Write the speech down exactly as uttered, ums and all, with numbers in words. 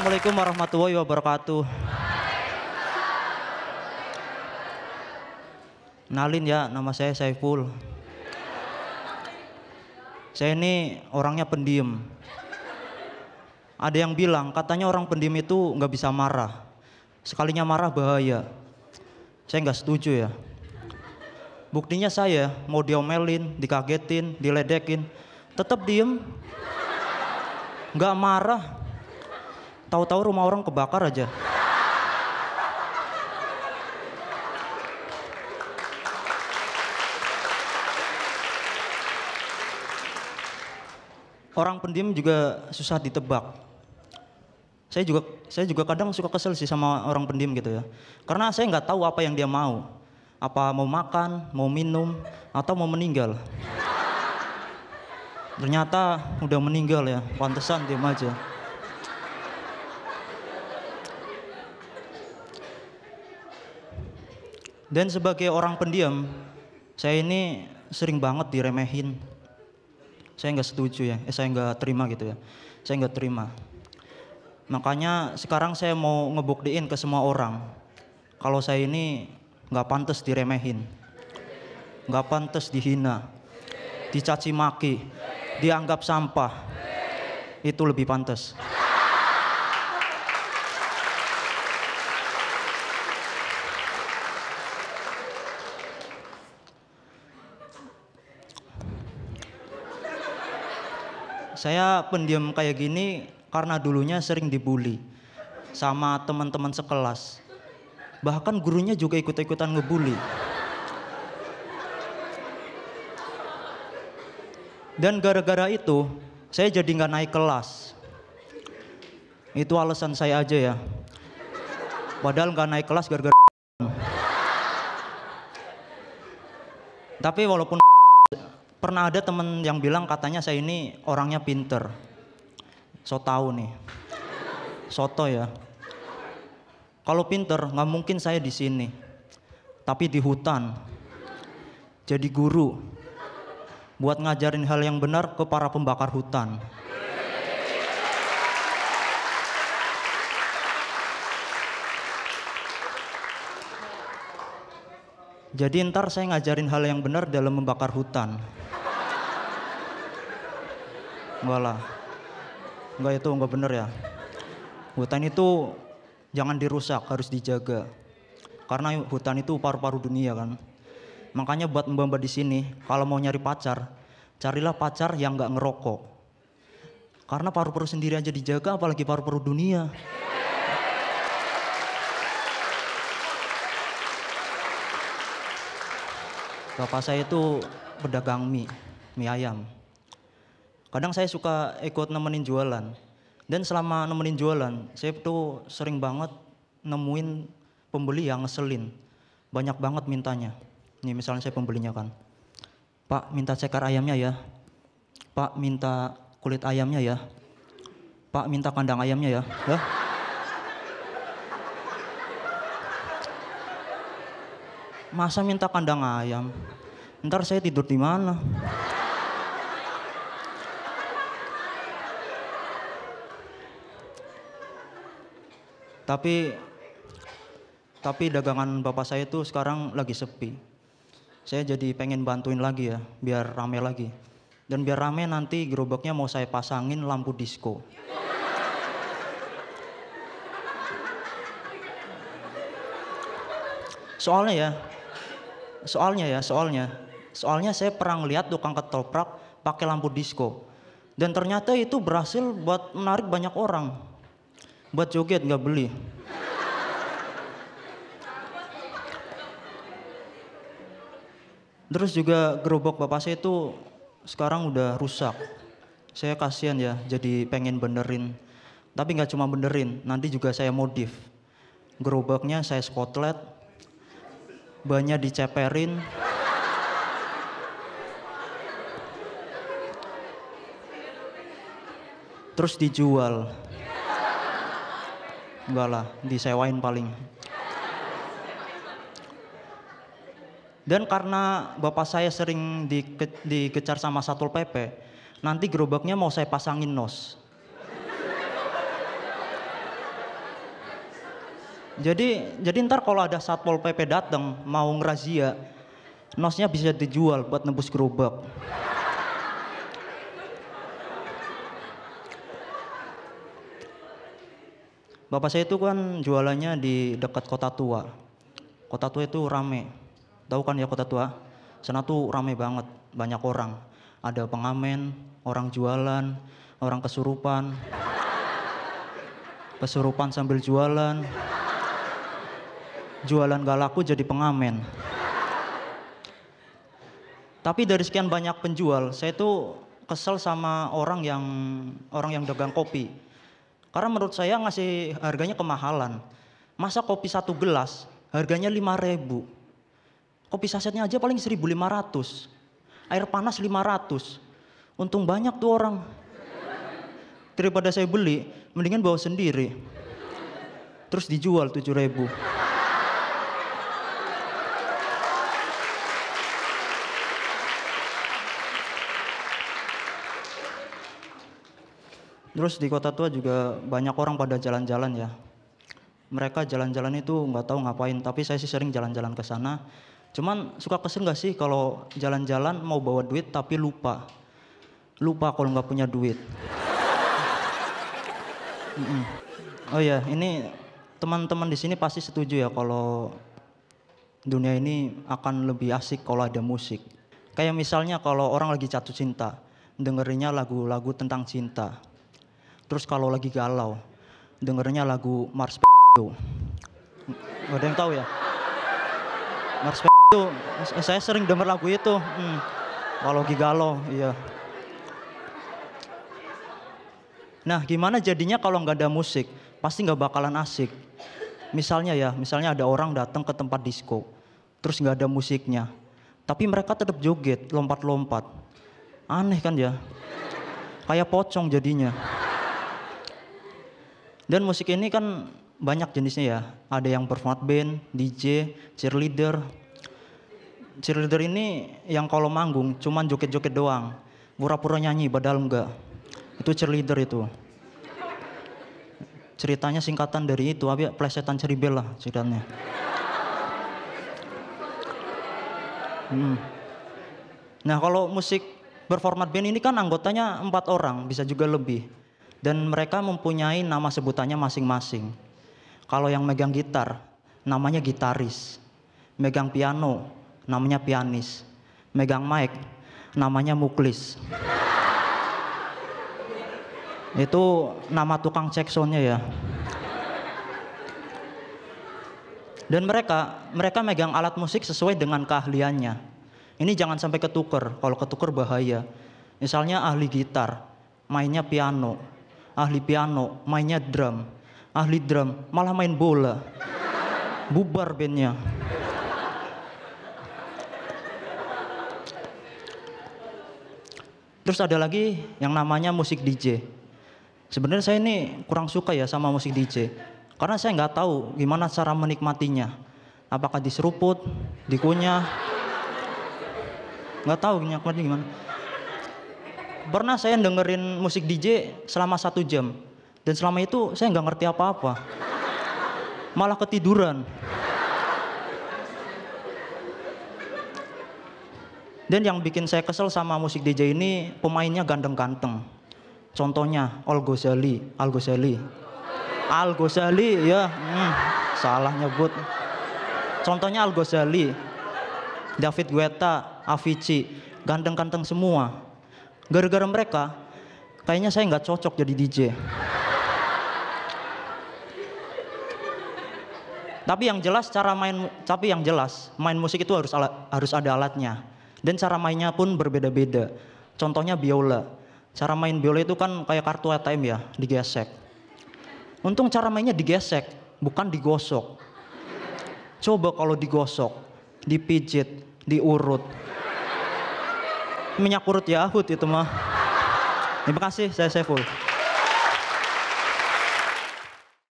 Assalamualaikum warahmatullahi wabarakatuh. Kenalin ya, nama saya Saiful. Saya ini orangnya pendiam. Ada yang bilang katanya orang pendiam itu nggak bisa marah. Sekalinya marah bahaya. Saya nggak setuju ya. Buktinya saya mau diomelin, dikagetin, diledekin, tetap diem, nggak marah. Tahu-tahu rumah orang kebakar aja. Orang pendiam juga susah ditebak. Saya juga, saya juga kadang suka kesel sih sama orang pendiam gitu ya. Karena saya nggak tahu apa yang dia mau. Apa mau makan, mau minum, atau mau meninggal. Ternyata udah meninggal ya, pantesan diam aja. Dan sebagai orang pendiam, saya ini sering banget diremehin. Saya nggak setuju ya, eh, saya nggak terima gitu ya. Saya nggak terima. Makanya sekarang saya mau ngebuktiin ke semua orang. Kalau saya ini nggak pantas diremehin, nggak pantas dihina, dicaci maki, dianggap sampah, itu lebih pantas. Saya pendiam kayak gini karena dulunya sering dibully sama teman-teman sekelas. Bahkan gurunya juga ikut-ikutan ngebully. Dan gara-gara itu, saya jadi nggak naik kelas. Itu alasan saya aja ya. Padahal nggak naik kelas gara-gara. Tapi walaupun pernah ada temen yang bilang katanya saya ini orangnya pinter. So tau nih. Soto ya. Kalau pinter, nggak mungkin saya di sini, tapi di hutan, jadi guru, buat ngajarin hal yang benar ke para pembakar hutan. Jadi ntar saya ngajarin hal yang benar dalam membakar hutan. Enggak lah, enggak itu enggak bener ya. Hutan itu jangan dirusak, harus dijaga. Karena hutan itu paru-paru dunia kan. Makanya buat mbak-mbak di sini, kalau mau nyari pacar, carilah pacar yang nggak ngerokok. Karena paru-paru sendiri aja dijaga, apalagi paru-paru dunia. Bapak saya itu pedagang mie, mie ayam. Kadang saya suka ikut nemenin jualan. Dan selama nemenin jualan, saya tuh sering banget nemuin pembeli yang ngeselin. Banyak banget mintanya. Nih misalnya saya pembelinya kan. Pak, minta ceker ayamnya ya. Pak, minta kulit ayamnya ya. Pak, minta kandang ayamnya ya. Hah? Masa minta kandang ayam? Ntar saya tidur di mana? Tapi, tapi dagangan bapak saya itu sekarang lagi sepi. Saya jadi pengen bantuin lagi ya, biar rame lagi. Dan biar rame nanti gerobaknya mau saya pasangin lampu disko. Soalnya ya, soalnya ya, soalnya. Soalnya saya pernah lihat tukang ketoprak pakai lampu disko. Dan ternyata itu berhasil buat menarik banyak orang. Buat joget nggak beli. Terus juga gerobak bapak saya itu sekarang udah rusak. Saya kasihan ya, jadi pengen benerin. Tapi nggak cuma benerin, nanti juga saya modif. Gerobaknya saya spotlet, bannya diceperin. Terus dijual. Enggak lah, disewain paling. Dan karena bapak saya sering dike, dikejar sama Satpol P P, nanti gerobaknya mau saya pasangin nos. Jadi jadi ntar kalau ada Satpol P P datang mau ngerazia, nosnya bisa dijual buat nembus gerobak. Bapak saya itu kan jualannya di dekat Kota Tua. Kota Tua itu rame. Tahu kan ya Kota Tua? Sana tuh rame banget, banyak orang. Ada pengamen, orang jualan, orang kesurupan. Kesurupan sambil jualan. Jualan gak laku jadi pengamen. Tapi dari sekian banyak penjual, saya tuh kesel sama orang yang orang yang dagang kopi. Karena menurut saya ngasih harganya kemahalan. Masa kopi satu gelas harganya lima ribu. Kopi sasetnya aja paling seribu lima ratus. Air panas lima ratus. Untung banyak tuh orang. Daripada saya beli, mendingan bawa sendiri. Terus dijual tujuh ribu. Terus di Kota Tua juga banyak orang pada jalan-jalan ya. Mereka jalan-jalan itu nggak tahu ngapain, tapi saya sih sering jalan-jalan ke sana. Cuman suka kesel nggak sih kalau jalan-jalan mau bawa duit tapi lupa. Lupa kalau nggak punya duit. Mm-mm. Oh ya, ini teman-teman di sini pasti setuju ya kalau dunia ini akan lebih asik kalau ada musik. Kayak misalnya kalau orang lagi jatuh cinta, dengerinnya lagu-lagu tentang cinta. Terus kalau lagi galau, dengernya lagu Marspek itu. Ada yang tahu ya? Marspek itu, saya sering denger lagu itu. Hmm. Kalau lagi galau, iya. Nah, gimana jadinya kalau nggak ada musik? Pasti nggak bakalan asik. Misalnya ya, misalnya ada orang datang ke tempat disco, terus nggak ada musiknya. Tapi mereka tetap joget, lompat-lompat. Aneh kan ya? Kayak pocong jadinya. Dan musik ini kan banyak jenisnya ya. Ada yang perform band, D J, cheerleader. Cheerleader ini yang kalau manggung cuman joget-joget doang. Pura-pura nyanyi padahal enggak. Itu cheerleader itu. Ceritanya singkatan dari itu, habis plesetan ceribel lah ceritanya. Hmm. Nah kalau musik perform band ini kan anggotanya empat orang, bisa juga lebih. Dan mereka mempunyai nama sebutannya masing-masing. Kalau yang megang gitar, namanya gitaris. Megang piano, namanya pianis. Megang mic, namanya muklis. Itu nama tukang ceksonya ya. Dan mereka, mereka megang alat musik sesuai dengan keahliannya. Ini jangan sampai ketuker, kalau ketuker bahaya. Misalnya ahli gitar, mainnya piano. Ahli piano, mainnya drum. Ahli drum, malah main bola. Bubar bandnya. Terus ada lagi yang namanya musik D J. Sebenarnya saya ini kurang suka ya sama musik D J. Karena saya nggak tahu gimana cara menikmatinya. Apakah diseruput, dikunyah. Nggak tahu nikmatnya gimana. Pernah saya dengerin musik D J selama satu jam. Dan selama itu saya nggak ngerti apa-apa. Malah ketiduran. Dan yang bikin saya kesel sama musik D J ini, pemainnya ganteng-ganteng. Contohnya Al Ghazali, Al Ghazali. Al Ghazali, ya. Hmm, salah nyebut. Contohnya Al Ghazali. David Guetta, Avicii. Ganteng-ganteng semua. Gara-gara mereka, kayaknya saya nggak cocok jadi D J. Tapi yang jelas cara main, tapi yang jelas main musik itu harus ala, harus ada alatnya. Dan cara mainnya pun berbeda-beda. Contohnya biola. Cara main biola itu kan kayak kartu A T M ya, digesek. Untung cara mainnya digesek, bukan digosok. Coba kalau digosok, dipijit, diurut. Minyak urut Yahud itu mah. Terima kasih, saya Saiful.